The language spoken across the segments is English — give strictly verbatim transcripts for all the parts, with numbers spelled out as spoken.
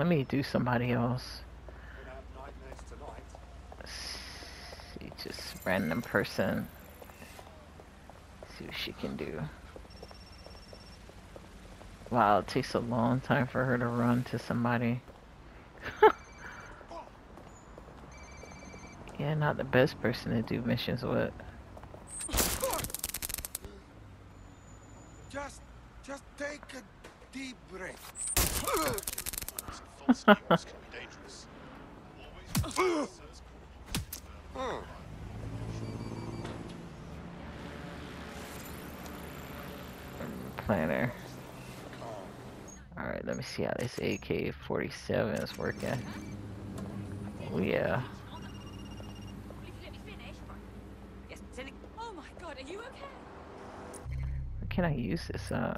let me do somebody else. See, just random person. See what she can do. Wow, it takes a long time for her to run to somebody. Yeah, not the best person to do missions with. Just, just take a deep breath. Planner. Alright, let me see how this A K forty-seven is working. Oh yeah. Oh my god, are you okay? Where can I use this uh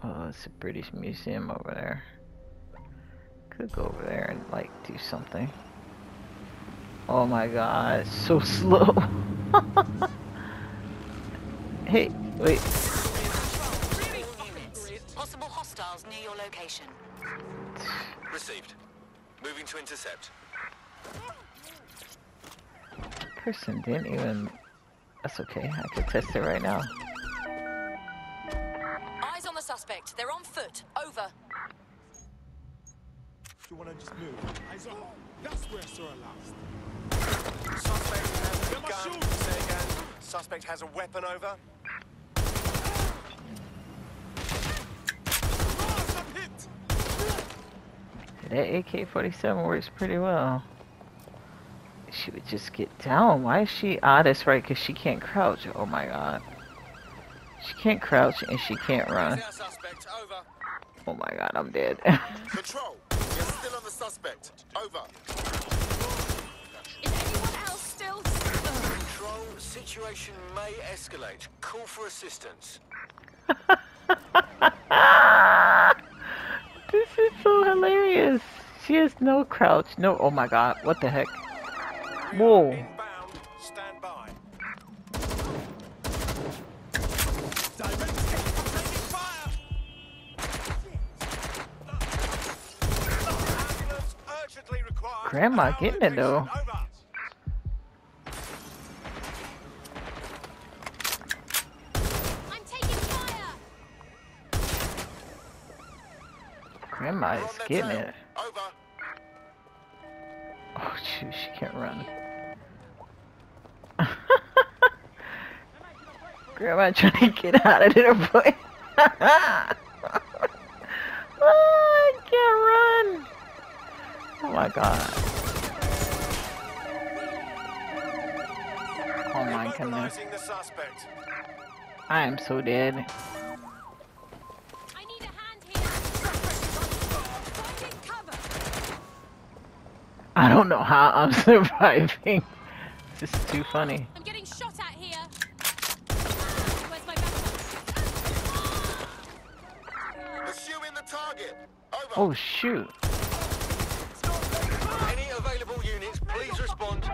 Oh, it's a British museum over there. Could go over there and like do something. Oh my god, it's so slow. Hey, wait. Possible hostiles near your location. Received. Moving to intercept. Person didn't even. That's okay. I could test it right now. Eyes on the suspect. They're on foot. Over. Do you want to just move? Eyes on. That's where I saw her last. Suspect has a gun. Say again. Suspect has a weapon. Over. That A K forty-seven works pretty well. She would just get down. Why is she... Ah, that's right, because she can't crouch. Oh my god. She can't crouch and she can't run. Oh my god, I'm dead. Control, you're still on the suspect. Over. Is anyone else still... Control, situation may escalate. Call for assistance. This is so hilarious. She has no crouch, no. Oh my god, what the heck? Whoa. Inbound, stand by. Fire. Urgently Grandma getting it though. Over. Grandma is getting it. Over. Oh shoot, she can't run. Grandma trying to get out of there, boy. Oh, I can't run. Oh my god. Oh my goodness. I am so dead. I don't know how I'm surviving. This is too funny. I'm getting shot at here. Where's my backpack? Pursuing the target. Over. Oh shoot. Any available units, please respond.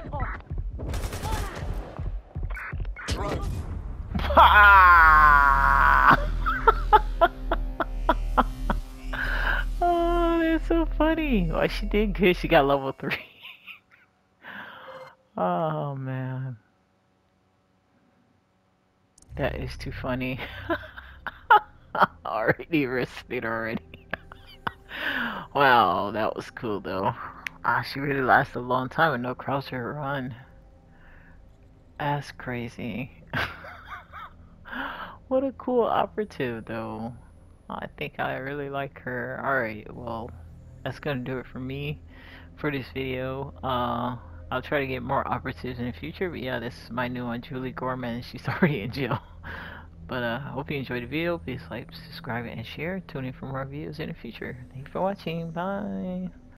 So funny. Well, she did good. She got level three. Oh man, that is too funny. Already risked it already. Wow, that was cool though. Ah, she really lasted a long time with no crouch or run. That's crazy. What a cool operative though. I think I really like her. All right, well. That's gonna do it for me for this video. Uh, I'll try to get more operatives in the future. But yeah, this is my new one, Julie Gorman. She's already in jail. But I uh, hope you enjoyed the video. Please like, subscribe, and share. Tune in for more videos in the future. Thank you for watching. Bye.